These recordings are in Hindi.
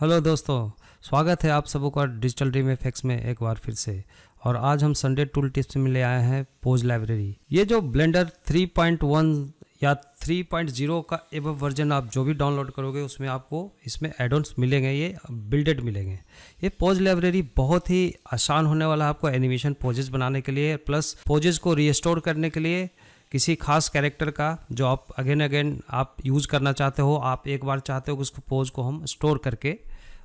हेलो दोस्तों, स्वागत है आप सबों का डिजिटल ड्रीम एफएक्स में एक बार फिर से। और आज हम संडे टूल टिप्स में ले आए हैं पोज लाइब्रेरी। ये जो ब्लेंडर 3.1 या 3.0 का एबव वर्जन आप जो भी डाउनलोड करोगे उसमें आपको इसमें एडॉन्स मिलेंगे, ये बिल्डेड मिलेंगे। ये पोज लाइब्रेरी बहुत ही आसान होने वाला है आपको एनिमेशन पोजेस बनाने के लिए, प्लस पोजेस को रीस्टोर करने के लिए। किसी खास कैरेक्टर का जो आप अगेन आप यूज़ करना चाहते हो, आप एक बार चाहते हो कि उसको पोज को हम स्टोर करके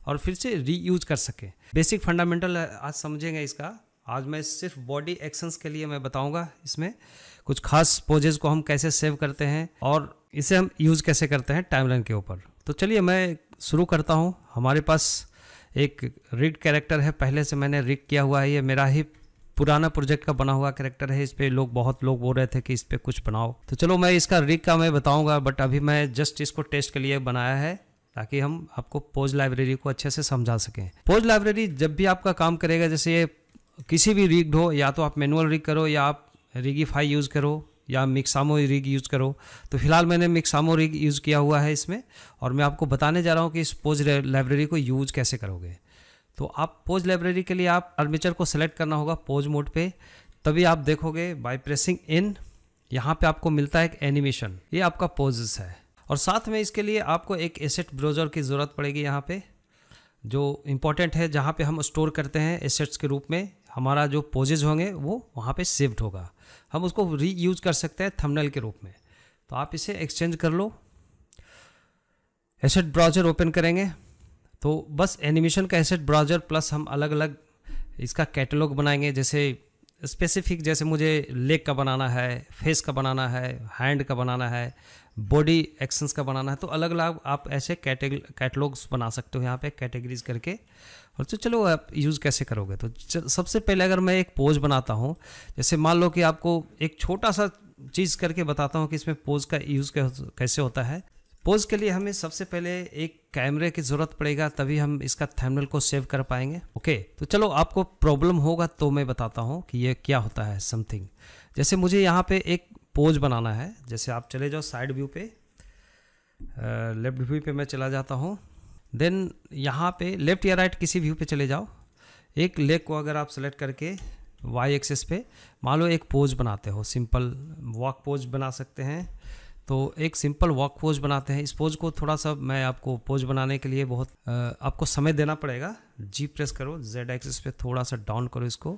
और फिर से रीयूज कर सकें। बेसिक फंडामेंटल आज समझेंगे इसका। आज मैं सिर्फ बॉडी एक्शंस के लिए मैं बताऊंगा इसमें कुछ खास पोजेस को हम कैसे सेव करते हैं और इसे हम यूज़ कैसे करते हैं टाइमलाइन के ऊपर। तो चलिए मैं शुरू करता हूँ। हमारे पास एक रिग कैरेक्टर है, पहले से मैंने रिग किया हुआ है। ये मेरा ही पुराना प्रोजेक्ट का बना हुआ कैरेक्टर है। इस पर बहुत लोग बोल रहे थे कि इस पर कुछ बनाओ, तो चलो मैं इसका रिग का मैं बताऊंगा, बट अभी मैं जस्ट इसको टेस्ट के लिए बनाया है ताकि हम आपको पोज लाइब्रेरी को अच्छे से समझा सकें। पोज लाइब्रेरी जब भी आपका काम करेगा, जैसे ये किसी भी रिग हो, या तो आप मैनुअल रिग करो या आप रिगीफाई यूज़ करो या मिक्सामो रिग यूज़ करो। तो फिलहाल मैंने मिक्सामो रिग यूज़ किया हुआ है इसमें, और मैं आपको बताने जा रहा हूँ कि इस पोज लाइब्रेरी को यूज़ कैसे करोगे। तो आप पोज लाइब्रेरी के लिए आप आर्मेचर को सेलेक्ट करना होगा पोज मोड पे, तभी आप देखोगे बाय प्रेसिंग इन यहाँ पे आपको मिलता है एक एनिमेशन। ये आपका पोजेस है, और साथ में इसके लिए आपको एक एसेट ब्राउज़र की ज़रूरत पड़ेगी यहाँ पे, जो इम्पोर्टेंट है, जहाँ पे हम स्टोर करते हैं एसेट्स के रूप में। हमारा जो पोजेज होंगे वो वहाँ पर सेव्ड होगा, हम उसको रीयूज कर सकते हैं थंबनेल के रूप में। तो आप इसे एक्सचेंज कर लो, एसेट ब्राउज़र ओपन करेंगे तो बस एनिमेशन का एसेट ब्राउज़र प्लस हम अलग अलग इसका कैटलॉग बनाएंगे। जैसे स्पेसिफिक, जैसे मुझे लेग का बनाना है, फेस का बनाना है, हैंड का बनाना है, बॉडी एक्शंस का बनाना है, तो अलग अलग आप ऐसे कैटलॉग्स बना सकते हो यहाँ पे कैटेगरीज करके। और तो चलो आप यूज़ कैसे करोगे। तो सबसे पहले अगर मैं एक पोज बनाता हूँ, जैसे मान लो कि आपको एक छोटा सा चीज़ करके बताता हूँ कि इसमें पोज का यूज़ कैसे होता है। पोज के लिए हमें सबसे पहले एक कैमरे की ज़रूरत पड़ेगा, तभी हम इसका थंबनेल को सेव कर पाएंगे। ओके, तो चलो आपको प्रॉब्लम होगा तो मैं बताता हूँ कि ये क्या होता है समथिंग। जैसे मुझे यहाँ पे एक पोज बनाना है, जैसे आप चले जाओ साइड व्यू पे, लेफ्ट व्यू पे मैं चला जाता हूँ। देन यहाँ पे लेफ़्ट या राइट किसी व्यू पे चले जाओ। एक लेग को अगर आप सेलेक्ट करके वाई एक्सेस पे मान लो एक पोज बनाते हो, सिंपल वॉक पोज बना सकते हैं। तो एक सिंपल वॉक पोज बनाते हैं। इस पोज को थोड़ा सा मैं आपको पोज बनाने के लिए बहुत आपको समय देना पड़ेगा। जी प्रेस करो, जेड एक्सिस पे थोड़ा सा डाउन करो इसको।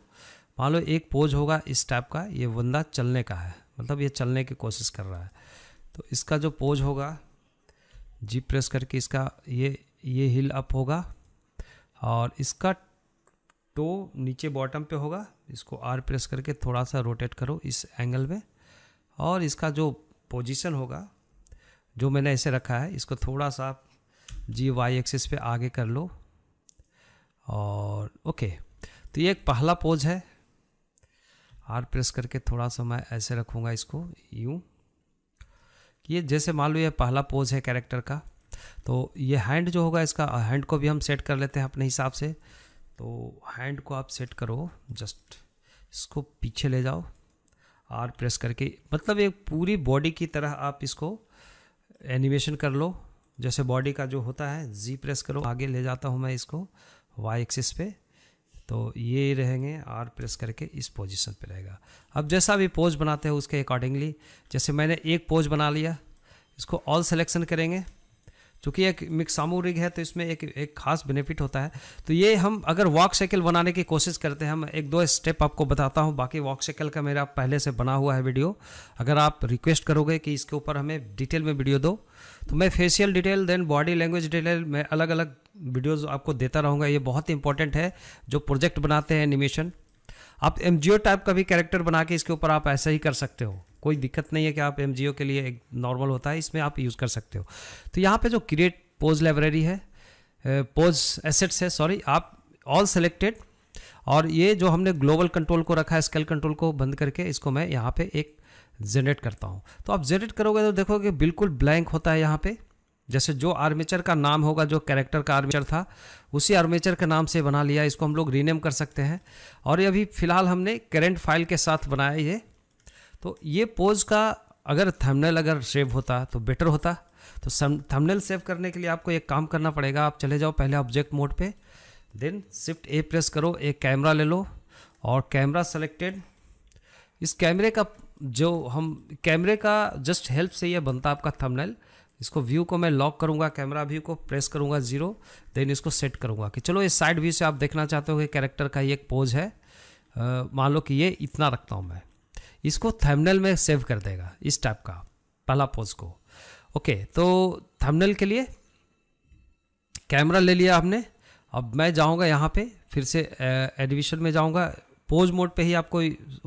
मान लो एक पोज होगा इस टाइप का, ये बंदा चलने का है, मतलब ये चलने की कोशिश कर रहा है। तो इसका जो पोज होगा, जी प्रेस करके इसका ये हिल अप होगा और इसका टो नीचे बॉटम पे होगा। इसको आर प्रेस करके थोड़ा सा रोटेट करो इस एंगल में, और इसका जो पोजीशन होगा जो मैंने ऐसे रखा है, इसको थोड़ा सा जी वाई एक्सिस पे आगे कर लो। और ओके, तो ये एक पहला पोज है। आर प्रेस करके थोड़ा सा मैं ऐसे रखूँगा इसको यूं कि ये जैसे मान लो ये पहला पोज है कैरेक्टर का। तो ये हैंड जो होगा, इसका हैंड को भी हम सेट कर लेते हैं अपने हिसाब से। तो हैंड को आप सेट करो, जस्ट इसको पीछे ले जाओ, आर प्रेस करके, मतलब एक पूरी बॉडी की तरह आप इसको एनिमेशन कर लो। जैसे बॉडी का जो होता है, जी प्रेस करो, आगे ले जाता हूँ मैं इसको वाई एक्सिस पे, तो ये रहेंगे। आर प्रेस करके इस पोजीशन पे रहेगा। अब जैसा भी पोज बनाते हैं उसके अकॉर्डिंगली, जैसे मैंने एक पोज बना लिया, इसको ऑल सिलेक्शन करेंगे। चूँकि एक मिक्सामो रिग है तो इसमें एक खास बेनिफिट होता है। तो ये हम अगर वॉक साइकिल बनाने की कोशिश करते हैं, हम एक दो स्टेप आपको बताता हूँ, बाकी वॉक साइकिल का मेरा पहले से बना हुआ है वीडियो। अगर आप रिक्वेस्ट करोगे कि इसके ऊपर हमें डिटेल में वीडियो दो, तो मैं facial detail then body language detail में अलग अलग वीडियोज़ आपको देता रहूँगा। ये बहुत इंपॉर्टेंट है जो प्रोजेक्ट बनाते हैं एनिमेशन। आप एमजीओ टाइप का भी कैरेक्टर बना के इसके ऊपर आप ऐसा ही कर सकते हो, कोई दिक्कत नहीं है कि आप एमजीओ के लिए एक नॉर्मल होता है, इसमें आप यूज़ कर सकते हो। तो यहाँ पे जो क्रिएट पोज लाइब्रेरी है, पोज एसेट्स है, सॉरी, आप ऑल सेलेक्टेड, और ये जो हमने ग्लोबल कंट्रोल को रखा है, स्केल कंट्रोल को बंद करके इसको मैं यहाँ पे एक जनरेट करता हूँ। तो आप जनरेट करोगे तो देखोगे बिल्कुल ब्लैंक होता है यहाँ पे। जैसे जो आर्मेचर का नाम होगा, जो कैरेक्टर का आर्मेचर था, उसी आर्मेचर का नाम से बना लिया। इसको हम लोग रीनेम कर सकते हैं, और ये अभी फ़िलहाल हमने करेंट फाइल के साथ बनाया ये। तो ये पोज का अगर थंबनेल अगर सेव होता तो बेटर होता। तो थंबनेल सेव करने के लिए आपको एक काम करना पड़ेगा, आप चले जाओ पहले ऑब्जेक्ट मोड पे, देन शिफ्ट ए प्रेस करो, एक कैमरा ले लो और कैमरा सेलेक्टेड। इस कैमरे का जस्ट हेल्प से यह बनता है आपका थंबनेल। इसको व्यू को मैं लॉक करूंगा, कैमरा व्यू को प्रेस करूंगा 0, देन इसको सेट करूंगा कि चलो इस साइड व्यू से आप देखना चाहते हो कि कैरेक्टर का ये एक पोज है, मान लो कि ये इतना रखता हूं मैं, इसको थंबनेल में सेव कर देगा इस टाइप का पहला पोज को। ओके, तो थंबनेल के लिए कैमरा ले लिया हमने। अब मैं जाऊंगा यहाँ पे, फिर से एडिशन में जाऊँगा, पोज मोड पे ही आपको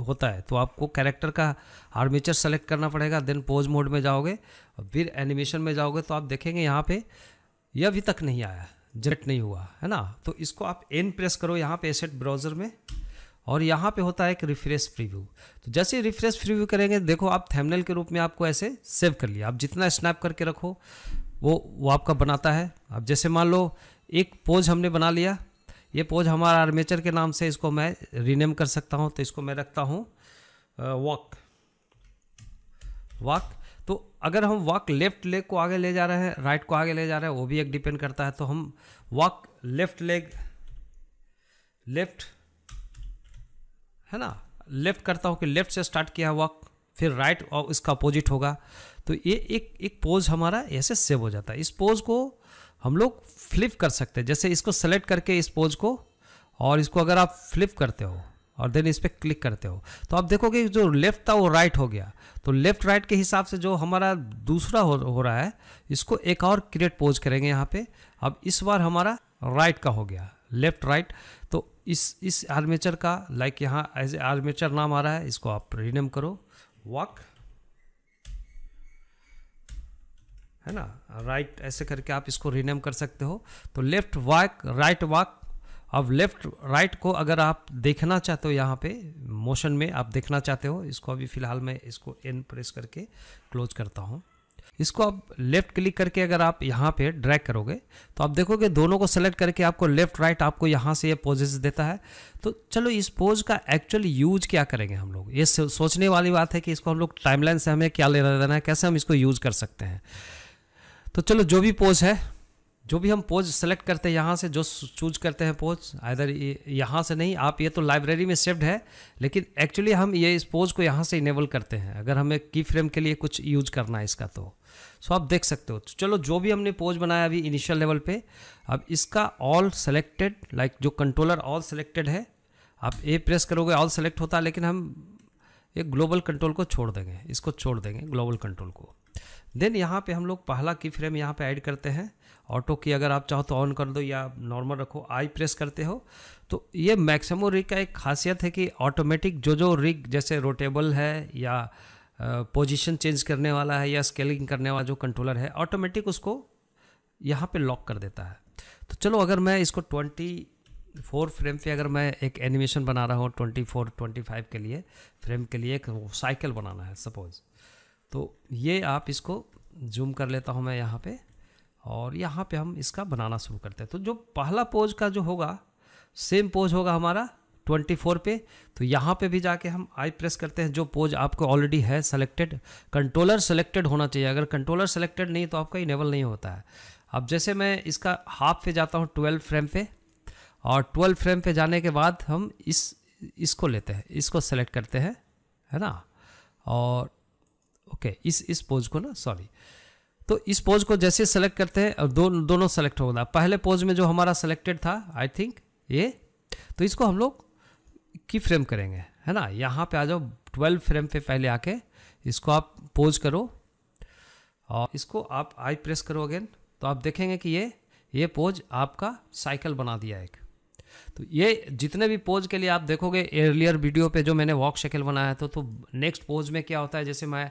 होता है, तो आपको कैरेक्टर का आर्मेचर सेलेक्ट करना पड़ेगा, देन पोज मोड में जाओगे और फिर एनिमेशन में जाओगे तो आप देखेंगे यहाँ पे यह अभी तक नहीं आया, जनरेट नहीं हुआ है ना। तो इसको आप एन प्रेस करो यहाँ पे एसेट ब्राउज़र में, और यहाँ पे होता है एक रिफ्रेश प्रीव्यू। तो जैसे रिफ्रेश प्रीव्यू करेंगे देखो आप थंबनेल के रूप में आपको ऐसे सेव कर लिया। आप जितना स्नैप करके रखो वो आपका बनाता है। अब जैसे मान लो एक पोज हमने बना लिया, ये पोज हमारा आर्मेचर के नाम से, इसको मैं रीनेम कर सकता हूँ, तो इसको मैं रखता हूँ वॉक। तो अगर हम वॉक लेफ्ट लेग को आगे ले जा रहे हैं, राइट को आगे ले जा रहे हैं, वो भी एक डिपेंड करता है। तो हम वॉक लेफ्ट लेग लेफ्ट है ना, लेफ्ट करता हूँ कि लेफ्ट से स्टार्ट किया वॉक, फिर राइट और इसका अपोजिट होगा। तो ये एक पोज हमारा ऐसे सेव हो जाता है। इस पोज को हम लोग फ्लिप कर सकते हैं, जैसे इसको सेलेक्ट करके इस पोज को, और इसको अगर आप फ्लिप करते हो और देन इस पर क्लिक करते हो तो आप देखोगे जो लेफ्ट था वो राइट हो गया। तो लेफ्ट राइट के हिसाब से जो हमारा दूसरा हो रहा है, इसको एक और क्रिएट पोज करेंगे यहाँ पे। अब इस बार हमारा राइट का हो गया, लेफ्ट राइट। तो इस आर्मेचर का लाइक यहाँ एज ए आर्मेचर नाम आ रहा है, इसको आप रीनेम करो वॉक है ना, राइट ऐसे करके आप इसको रीनेम कर सकते हो। तो लेफ्ट वॉक राइट वॉक। अब लेफ्ट राइट को अगर आप देखना चाहते हो, यहाँ पे मोशन में आप देखना चाहते हो, इसको अभी फिलहाल मैं इसको एन प्रेस करके क्लोज करता हूँ। इसको आप लेफ्ट क्लिक करके अगर आप यहाँ पे ड्रैग करोगे तो आप देखोगे दोनों को सेलेक्ट करके आपको लेफ्ट राइट आपको यहाँ से ये पोजेस देता है। तो चलो इस पोज का एक्चुअल यूज क्या करेंगे हम लोग, ये सोचने वाली बात है कि इसको हम लोग टाइमलाइन से हमें क्या लेना देना है, कैसे हम इसको यूज कर सकते हैं। तो चलो जो भी पोज है, जो भी हम पोज सेलेक्ट करते हैं यहाँ से, जो चूज करते हैं पोज, आइदर यहाँ से नहीं, आप ये तो लाइब्रेरी में सेव्ड है, लेकिन एक्चुअली हम ये इस पोज को यहाँ से इनेबल करते हैं अगर हमें की फ्रेम के लिए कुछ यूज करना है इसका। तो सो आप देख सकते हो। तो चलो जो भी हमने पोज बनाया अभी इनिशियल लेवल पे, अब इसका ऑल सेलेक्टेड लाइक जो कंट्रोलर ऑल सेलेक्टेड है, आप ए प्रेस करोगे ऑल सेलेक्ट होता है, लेकिन हम एक ग्लोबल कंट्रोल को छोड़ देंगे, इसको छोड़ देंगे ग्लोबल कंट्रोल को। देन यहाँ पे हम लोग पहला की फ्रेम यहाँ पे ऐड करते हैं। ऑटो की अगर आप चाहो तो ऑन कर दो या नॉर्मल रखो, आई प्रेस करते हो। तो ये मैक्सिमो रिग का एक खासियत है कि ऑटोमेटिक जो रिग जैसे रोटेबल है या पोजीशन चेंज करने वाला है या स्केलिंग करने वाला जो कंट्रोलर है, ऑटोमेटिक उसको यहाँ पे लॉक कर देता है। तो चलो अगर मैं इसको 24 फ्रेम पे अगर मैं एक एनिमेशन बना रहा हूँ 24-25 के लिए फ्रेम के लिए एक साइकिल बनाना है सपोज, तो ये आप इसको जूम कर लेता हूँ मैं यहाँ पे, और यहाँ पे हम इसका बनाना शुरू करते हैं। तो जो पहला पोज का जो होगा सेम पोज होगा हमारा 24 पे। तो यहाँ पे भी जाके हम आई प्रेस करते हैं, जो पोज आपको ऑलरेडी है सेलेक्टेड, कंट्रोलर सेलेक्टेड होना चाहिए। अगर कंट्रोलर सेलेक्टेड नहीं तो आपका इनेबल नहीं होता है। अब जैसे मैं इसका हाफ पे जाता हूँ 12 फ्रेम पे, और 12 फ्रेम पे जाने के बाद हम इसको लेते हैं, इसको सेलेक्ट करते हैं है ना, और ओके इस पोज को ना, सॉरी। तो इस पोज को जैसे सेलेक्ट करते हैं और दोनों सेलेक्ट होगा। पहले पोज में जो हमारा सेलेक्टेड था आई थिंक ये, तो इसको हम लोग की फ्रेम करेंगे है ना। यहाँ पे आ जाओ 12 फ्रेम पे पहले आके इसको आप पोज करो और इसको आप आई प्रेस करो अगेन, तो आप देखेंगे कि ये पोज आपका साइकिल बना दिया एक। तो ये जितने भी पोज के लिए आप देखोगे अर्लियर वीडियो पे जो मैंने वॉक शक्ल बनाया है, तो नेक्स्ट पोज में क्या होता है, जैसे मैं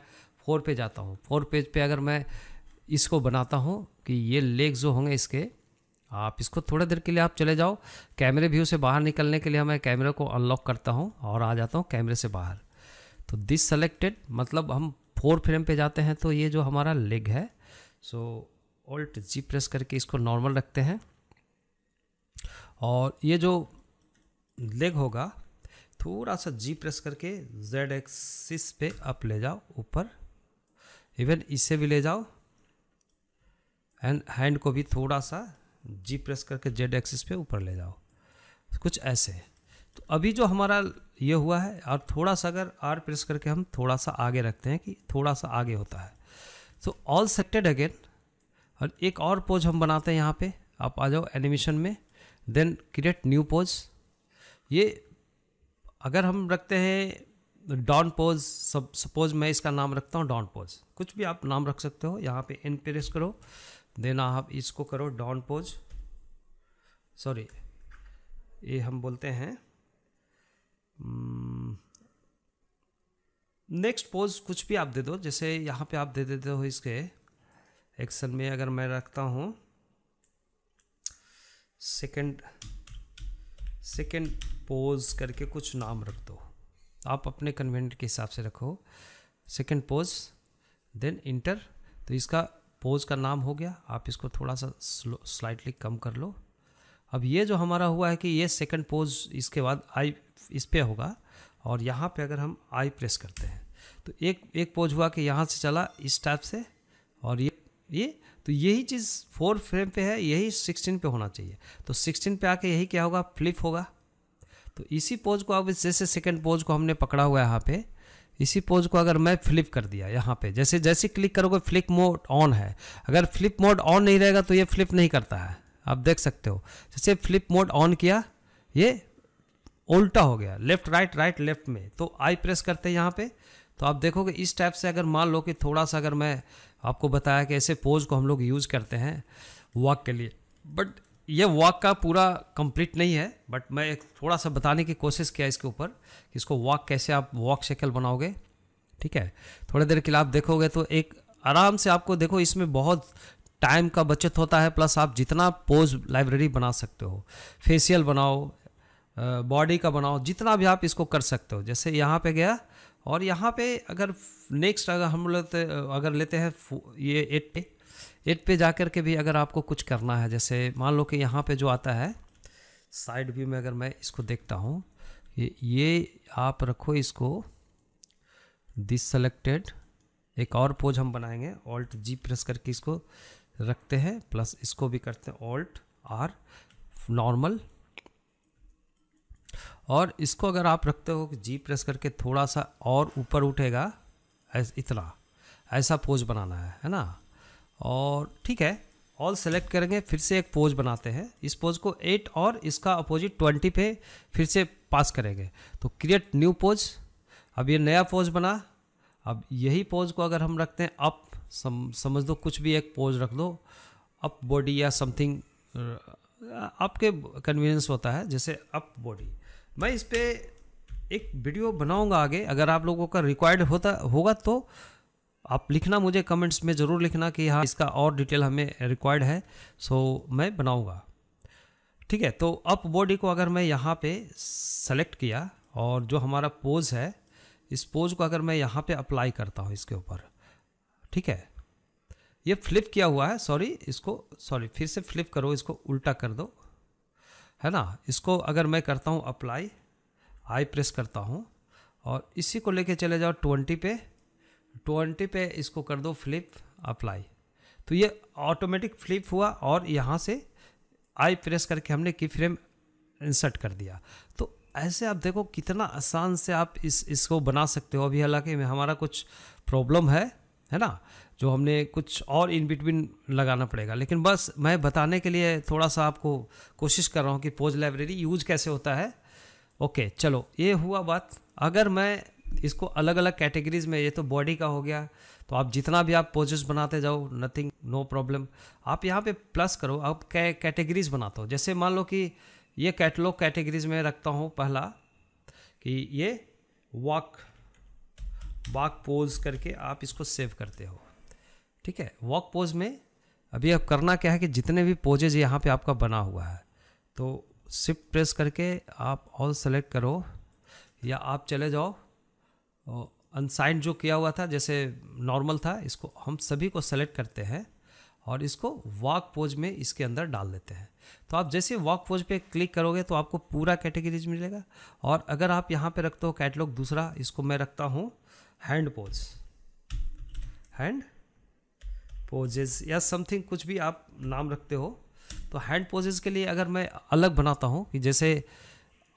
4 पे जाता हूँ, 4 पेज पे अगर मैं इसको बनाता हूँ कि ये लेग जो होंगे इसके, आप इसको थोड़ा देर के लिए आप चले जाओ कैमरे व्यू से बाहर। निकलने के लिए मैं कैमरे को अनलॉक करता हूँ और आ जाता हूँ कैमरे से बाहर। तो दिस सेलेक्टेड मतलब हम 4 फ्रेम पे जाते हैं, तो ये जो हमारा लेग है, सो ऑल्ट जी प्रेस करके इसको नॉर्मल रखते हैं, और ये जो लेग होगा थोड़ा सा जी प्रेस करके जेड एक्सिस पे अप ले जाओ ऊपर, इवन इससे भी ले जाओ एंड हैंड को भी थोड़ा सा जी प्रेस करके जेड एक्सिस पे ऊपर ले जाओ, कुछ ऐसे। तो अभी जो हमारा ये हुआ है, और थोड़ा सा अगर आर प्रेस करके हम थोड़ा सा आगे रखते हैं कि थोड़ा सा आगे होता है। सो ऑल सेटेड अगेन, और एक और पोज हम बनाते हैं। यहाँ पे आप आ जाओ एनिमेशन में, देन क्रिएट न्यू पोज। ये अगर हम रखते हैं डॉन पोज, सब सपोज मैं इसका नाम रखता हूँ डॉन पोज, कुछ भी आप नाम रख सकते हो। यहाँ पे एन प्रेस करो, देन आप इसको करो डॉन पोज, सॉरी ये हम बोलते हैं नेक्स्ट पोज, कुछ भी आप दे दो। जैसे यहाँ पे आप दे देते हो इसके एक्शन में, अगर मैं रखता हूँ सेकेंड पोज करके कुछ नाम रख दो, आप अपने कन्वेंट के हिसाब से रखो सेकेंड पोज, देन इंटर। तो इसका पोज का नाम हो गया। आप इसको थोड़ा सा स्लाइटली कम कर लो। अब ये जो हमारा हुआ है कि ये सेकंड पोज, इसके बाद आई इस पे होगा, और यहाँ पे अगर हम आई प्रेस करते हैं तो एक पोज हुआ कि यहाँ से चला इस टाइप से, और ये तो यही चीज़ 4 फ्रेम पे है, यही 16 पे होना चाहिए। तो 16 पे आके यही क्या होगा, फ्लिप होगा। तो इसी पोज को, अब जैसे सेकंड पोज को हमने पकड़ा हुआ है यहाँ पे, इसी पोज को अगर मैं फ्लिप कर दिया यहाँ पे, जैसे जैसे क्लिक करोगे फ्लिप मोड ऑन है। अगर फ्लिप मोड ऑन नहीं रहेगा तो ये फ्लिप नहीं करता है, आप देख सकते हो। जैसे फ्लिप मोड ऑन किया, ये उल्टा हो गया, लेफ्ट राइट राइट लेफ्ट में। तो आई प्रेस करते हैं यहाँ पे, तो आप देखोगे इस टाइप से। अगर मान लो कि थोड़ा सा, अगर मैं आपको बताया कि ऐसे पोज को हम लोग यूज़ करते हैं वॉक के लिए, बट ये वॉक का पूरा कंप्लीट नहीं है, बट मैं एक थोड़ा सा बताने की कोशिश किया इसके ऊपर कि इसको वॉक कैसे आप वॉक शक्ल बनाओगे। ठीक है, थोड़ी देर के लिए आप देखोगे तो एक आराम से आपको, देखो इसमें बहुत टाइम का बचत होता है, प्लस आप जितना पोज लाइब्रेरी बना सकते हो, फेशियल बनाओ, बॉडी का बनाओ, जितना भी आप इसको कर सकते हो। जैसे यहाँ पे गया, और यहाँ पे अगर नेक्स्ट अगर हम लेते हैं ये 8 पे जाकर के भी अगर आपको कुछ करना है, जैसे मान लो कि यहाँ पे जो आता है साइड व्यू में, अगर मैं इसको देखता हूँ, ये आप रखो इसको दिस सेलेक्टेड। एक और पोज हम बनाएंगे, ऑल्ट जी प्रेस करके इसको रखते हैं, प्लस इसको भी करते हैं ऑल्ट आर नॉर्मल। और इसको अगर आप रखते हो कि जी प्रेस करके थोड़ा सा और ऊपर उठेगा, इतना ऐसा पोज बनाना है ना। और ठीक है, ऑल सेलेक्ट करेंगे, फिर से एक पोज बनाते हैं। इस पोज को 8 और इसका अपोजिट 20 पे फिर से पास करेंगे। तो क्रिएट न्यू पोज, अब ये नया पोज बना। अब यही पोज को अगर हम रखते हैं अप, समझ दो कुछ भी एक पोज रख दो, अप बॉडी या समथिंग, आपके कन्वीनियंस होता है। जैसे अप बॉडी, मैं इस पर एक वीडियो बनाऊंगा आगे, अगर आप लोगों का रिक्वायर्ड होता होगा तो आप लिखना, मुझे कमेंट्स में ज़रूर लिखना कि हाँ इसका और डिटेल हमें रिक्वायर्ड है, सो मैं बनाऊंगा। ठीक है, तो अप बॉडी को अगर मैं यहाँ पे सेलेक्ट किया, और जो हमारा पोज है इस पोज को अगर मैं यहाँ पे अप्लाई करता हूँ इसके ऊपर, ठीक है ये फ्लिप किया हुआ है, सॉरी फिर से फ्लिप करो, इसको उल्टा कर दो, है ना। इसको अगर मैं करता हूँ अप्लाई, आई प्रेस करता हूँ, और इसी को लेके चले जाओ 20 पे इसको कर दो फ्लिप अप्लाई। तो ये ऑटोमेटिक फ्लिप हुआ, और यहाँ से आई प्रेस करके हमने की फ्रेम इंसर्ट कर दिया। तो ऐसे आप देखो कितना आसान से आप इसको बना सकते हो। अभी हालांकि हमारा कुछ प्रॉब्लम है ना, जो हमने कुछ और इन बिटवीन लगाना पड़ेगा, लेकिन बस मैं बताने के लिए थोड़ा सा आपको कोशिश कर रहा हूँ कि पोज लाइब्रेरी यूज कैसे होता है। ओके चलो, ये हुआ बात। अगर मैं इसको अलग अलग कैटेगरीज में, ये तो बॉडी का हो गया, तो आप जितना भी आप पोजेस बनाते जाओ, नथिंग नो प्रॉब्लम। आप यहाँ पे प्लस करो, आप कैटेगरीज बनाते हो। जैसे मान लो कि ये कैटलॉग कैटेगरीज में रखता हूँ पहला, कि ये वॉक पोज करके आप इसको सेव करते हो। ठीक है, वॉक पोज में अभी आप करना क्या है कि जितने भी पोजेज यहाँ पे आपका बना हुआ है, तो शिफ्ट प्रेस करके आप ऑल सेलेक्ट करो, या आप चले जाओ अनसाइंड जो किया हुआ था, जैसे नॉर्मल था, इसको हम सभी को सेलेक्ट करते हैं और इसको वॉक पोज में इसके अंदर डाल देते हैं। तो आप जैसे वॉक पोज पे क्लिक करोगे तो आपको पूरा कैटेगरीज मिलेगा। और अगर आप यहाँ पे रखते हो कैटलॉग दूसरा, इसको मैं रखता हूँ हैंड पोज पोजेज या समथिंग कुछ भी आप नाम रखते हो। तो हैंड पोजेज के लिए अगर मैं अलग बनाता हूँ कि जैसे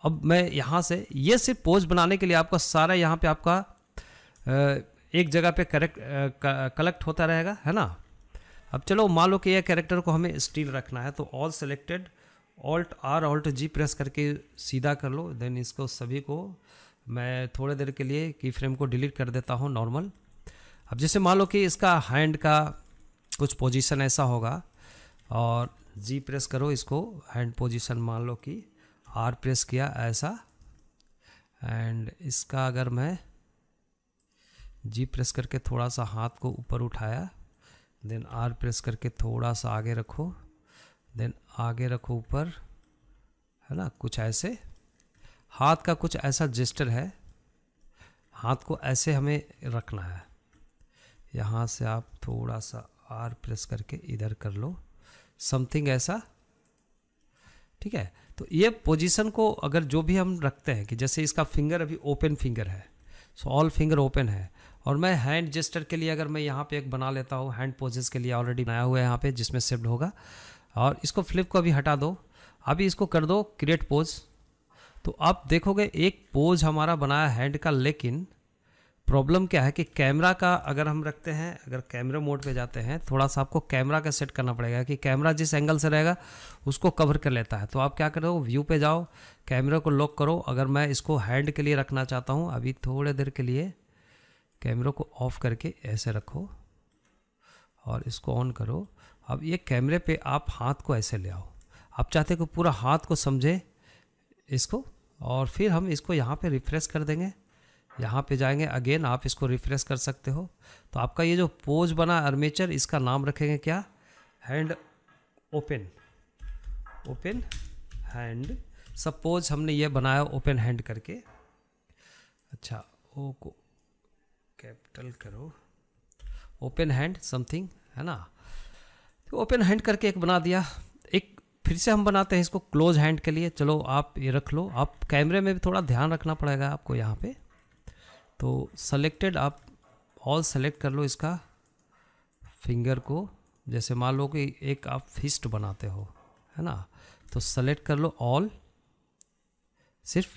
अब मैं यहाँ से ये सिर्फ पोज बनाने के लिए आपका सारा यहाँ पे आपका एक जगह पे कलेक्ट होता रहेगा, है ना। अब चलो मान लो कि यह कैरेक्टर को हमें स्टिल रखना है तो all selected alt R alt G press करके सीधा कर लो। देन इसको सभी को मैं थोड़े देर के लिए की फ्रेम को डिलीट कर देता हूँ नॉर्मल। अब जैसे मान लो कि इसका हैंड का कुछ पोजीशन ऐसा होगा और जी प्रेस करो, इसको हैंड पोजीशन मान लो कि आर प्रेस किया ऐसा, एंड इसका अगर मैं जी प्रेस करके थोड़ा सा हाथ को ऊपर उठाया, देन आर प्रेस करके थोड़ा सा आगे रखो, देन आगे रखो ऊपर, है ना। कुछ ऐसे हाथ का कुछ ऐसा जेस्चर है, हाथ को ऐसे हमें रखना है। यहाँ से आप थोड़ा सा आर प्रेस करके इधर कर लो समथिंग ऐसा, ठीक है। तो ये पोजीशन को अगर जो भी हम रखते हैं कि जैसे इसका फिंगर अभी ओपन फिंगर है, सो ऑल फिंगर ओपन है। और मैं हैंड जेस्चर के लिए अगर मैं यहाँ पे एक बना लेता हूँ, हैंड पोजेस के लिए ऑलरेडी बनाया हुआ है यहाँ पे जिसमें सेव्ड होगा। और इसको फ्लिप को अभी हटा दो, अभी इसको कर दो क्रिएट पोज। तो आप देखोगे एक पोज हमारा बनाया हैंड का, लेकिन प्रॉब्लम क्या है कि कैमरा का अगर हम रखते हैं, अगर कैमरा मोड पे जाते हैं, थोड़ा सा आपको कैमरा का सेट करना पड़ेगा कि कैमरा जिस एंगल से रहेगा उसको कवर कर लेता है। तो आप क्या करो, व्यू पे जाओ, कैमरा को लॉक करो। अगर मैं इसको हैंड के लिए रखना चाहता हूँ, अभी थोड़े देर के लिए कैमरा को ऑफ करके ऐसे रखो और इसको ऑन करो। अब ये कैमरे पर आप हाथ को ऐसे ले आओ, आप चाहते कि पूरा हाथ को समझे इसको, और फिर हम इसको यहाँ पर रिफ्रेश कर देंगे। यहाँ पे जाएंगे अगेन, आप इसको रिफ्रेश कर सकते हो। तो आपका ये जो पोज बना आर्मेचर, इसका नाम रखेंगे क्या, hand open, open hand. Suppose हमने ये बनाया ओपन हैंड करके, अच्छा ओ को कैपिटल करो, ओपन हैंड समथिंग, है ना। तो ओपन हैंड करके एक बना दिया। एक फिर से हम बनाते हैं इसको क्लोज हैंड के लिए। चलो आप ये रख लो, आप कैमरे में भी थोड़ा ध्यान रखना पड़ेगा आपको यहाँ पे। तो सेलेक्टेड आप ऑल सेलेक्ट कर लो, इसका फिंगर को जैसे मान लो कि एक आप फिस्ट बनाते हो, है ना। तो सेलेक्ट कर लो ऑल, सिर्फ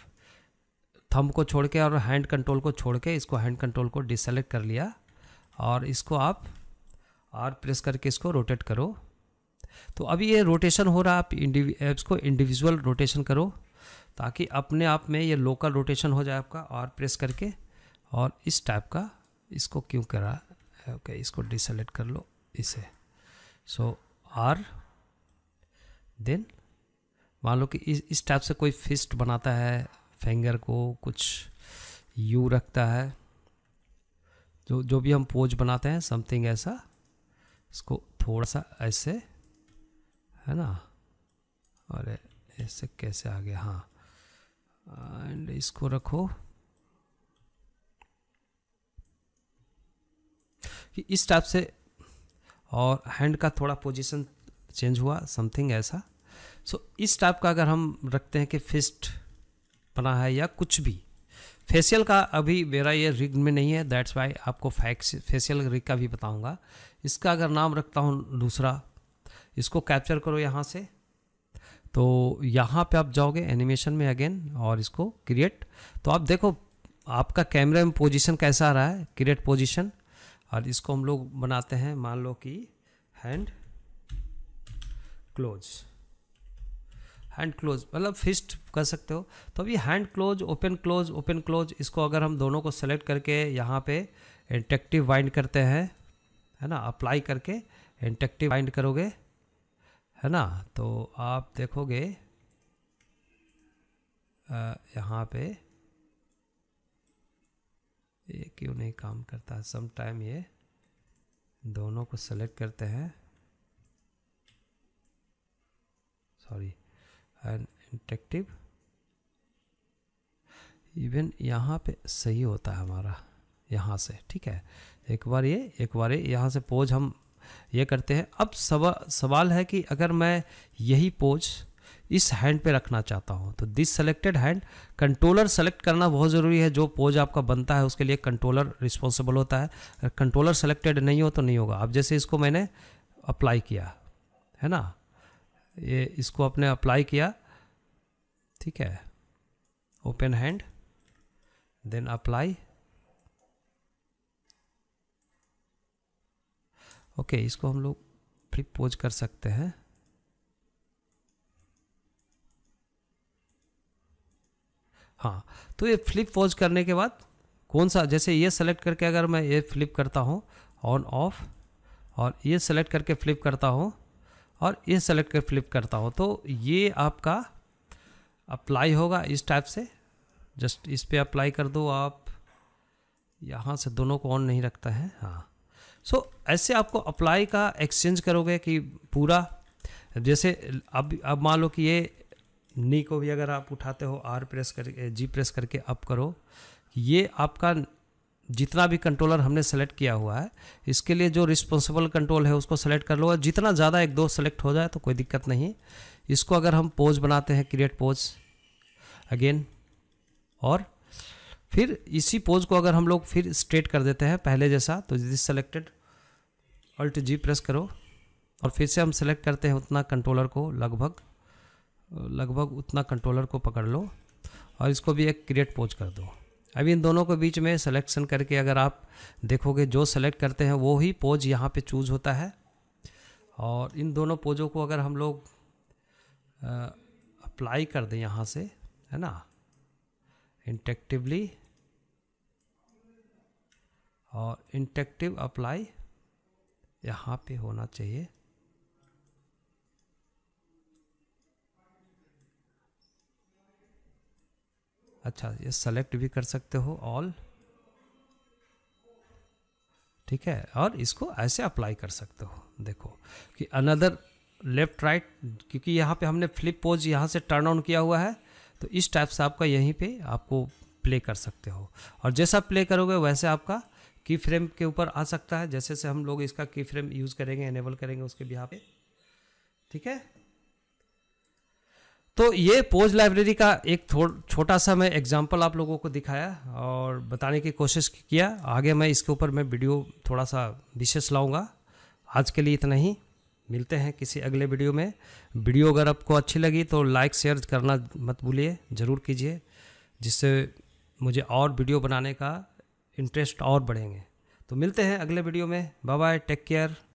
थंब को छोड़ के और हैंड कंट्रोल को छोड़ के, इसको हैंड कंट्रोल को डिसेलेक्ट कर लिया। और इसको आप आर प्रेस करके इसको रोटेट करो। तो अभी ये रोटेशन हो रहा है, आप इसको इंडिविजुअल रोटेशन करो ताकि अपने आप में ये लोकल रोटेशन हो जाए आपका। आर प्रेस करके और इस टाइप का इसको क्यों करा, ओके इसको डिसेलेक्ट कर लो इसे। सो आर, देन मान लो कि इस टाइप से कोई फिस्ट बनाता है, फिंगर को कुछ यू रखता है, जो भी हम पोज बनाते हैं समथिंग ऐसा। इसको थोड़ा सा ऐसे, है ना, अरे ऐसे कैसे आ गया, हाँ। एंड इसको रखो कि इस टाइप से, और हैंड का थोड़ा पोजीशन चेंज हुआ समथिंग ऐसा। सो इस टाइप का अगर हम रखते हैं कि फिस्ट बना है या कुछ भी। फेशियल का अभी मेरा ये रिग में नहीं है, दैट्स वाई आपको फेशियल रिग का भी बताऊंगा। इसका अगर नाम रखता हूँ दूसरा, इसको कैप्चर करो यहाँ से। तो यहाँ पे आप जाओगे एनिमेशन में अगेन और इसको क्रिएट। तो आप देखो आपका कैमरे में पोजीशन कैसा आ रहा है, क्रिएट पोजीशन। और इसको हम लोग बनाते हैं, मान लो कि हैंड क्लोज, हैंड क्लोज मतलब फिस्ट कर सकते हो। तो अभी hand close, open close, open close, इसको अगर हम दोनों को सेलेक्ट करके यहाँ पे इंटरेक्टिव वाइंड करते हैं, है ना, अप्लाई करके इंटरेक्टिव वाइंड करोगे, है ना, तो आप देखोगे यहाँ पे ये क्यों नहीं काम करता है। समटाइम ये दोनों को सेलेक्ट करते हैं, सॉरी, एंड इंटरेक्टिव इवन यहाँ पे सही होता है हमारा यहाँ से, ठीक है। एक बार ये यहाँ से पोज हम ये करते हैं। अब सवाल है कि अगर मैं यही पोज इस हैंड पे रखना चाहता हूँ, तो this selected hand controller select करना बहुत ज़रूरी है। जो पोज आपका बनता है उसके लिए कंट्रोलर रिस्पॉन्सिबल होता है, कंट्रोलर सेलेक्टेड नहीं हो तो नहीं होगा। अब जैसे इसको मैंने अप्लाई किया है ना, ये इसको आपने अप्लाई किया, ठीक है, open hand then apply, okay, इसको हम लोग फ्लिप पोज कर सकते हैं। हाँ, तो ये फ्लिप पोज करने के बाद कौन सा, जैसे ये सेलेक्ट करके अगर मैं ये फ्लिप करता हूँ ऑन ऑफ, और ये सेलेक्ट करके फ्लिप करता हूँ, और ये सेलेक्ट करके फ्लिप करता हूँ, तो ये आपका अप्लाई होगा इस टाइप से। जस्ट इस पे अप्लाई कर दो आप, यहाँ से दोनों को ऑन नहीं रखता है। हाँ, सो ऐसे आपको अप्लाई का एक्सचेंज करोगे कि पूरा, जैसे अब मान लो कि ये नी को भी अगर आप उठाते हो, आर प्रेस करके, जी प्रेस करके अप करो, ये आपका जितना भी कंट्रोलर हमने सेलेक्ट किया हुआ है, इसके लिए जो रिस्पॉन्सिबल कंट्रोल है उसको सेलेक्ट कर लो। जितना ज़्यादा एक दो सेलेक्ट हो जाए तो कोई दिक्कत नहीं। इसको अगर हम पोज बनाते हैं, क्रिएट पोज अगेन, और फिर इसी पोज को अगर हम लोग फिर स्ट्रेट कर देते हैं पहले जैसा, तो this selected alt G press करो, और फिर से हम सेलेक्ट करते हैं उतना कंट्रोलर को, लगभग उतना कंट्रोलर को पकड़ लो, और इसको भी एक क्रिएट पोज कर दो। अभी इन दोनों के बीच में सिलेक्शन करके अगर आप देखोगे, जो सेलेक्ट करते हैं वो ही पोज यहाँ पे चूज होता है। और इन दोनों पोजों को अगर हम लोग अप्लाई कर दें यहाँ से, है ना, इंटेक्टिवली, और इंटेक्टिव अप्लाई यहाँ पे होना चाहिए। अच्छा, ये सेलेक्ट भी कर सकते हो ऑल, ठीक है, और इसको ऐसे अप्लाई कर सकते हो। देखो कि अनदर लेफ्ट राइट, क्योंकि यहाँ पे हमने फ्लिप पोज यहाँ से टर्न ऑन किया हुआ है, तो इस टाइप से आपका यहीं पे आपको प्ले कर सकते हो। और जैसा प्ले करोगे वैसे आपका की फ्रेम के ऊपर आ सकता है। जैसे से हम लोग इसका की फ्रेम यूज़ करेंगे, एनेबल करेंगे उसके भी यहाँ पे, ठीक है। तो ये पोज लाइब्रेरी का एक छोटा सा मैं एग्जांपल आप लोगों को दिखाया और बताने की कोशिश किया। आगे मैं इसके ऊपर मैं वीडियो थोड़ा सा विशेष लाऊंगा। आज के लिए इतना ही, मिलते हैं किसी अगले वीडियो में। वीडियो अगर आपको अच्छी लगी तो लाइक शेयर करना मत भूलिए, ज़रूर कीजिए, जिससे मुझे और वीडियो बनाने का इंटरेस्ट और बढ़ेंगे। तो मिलते हैं अगले वीडियो में, बाय बाय, टेक केयर।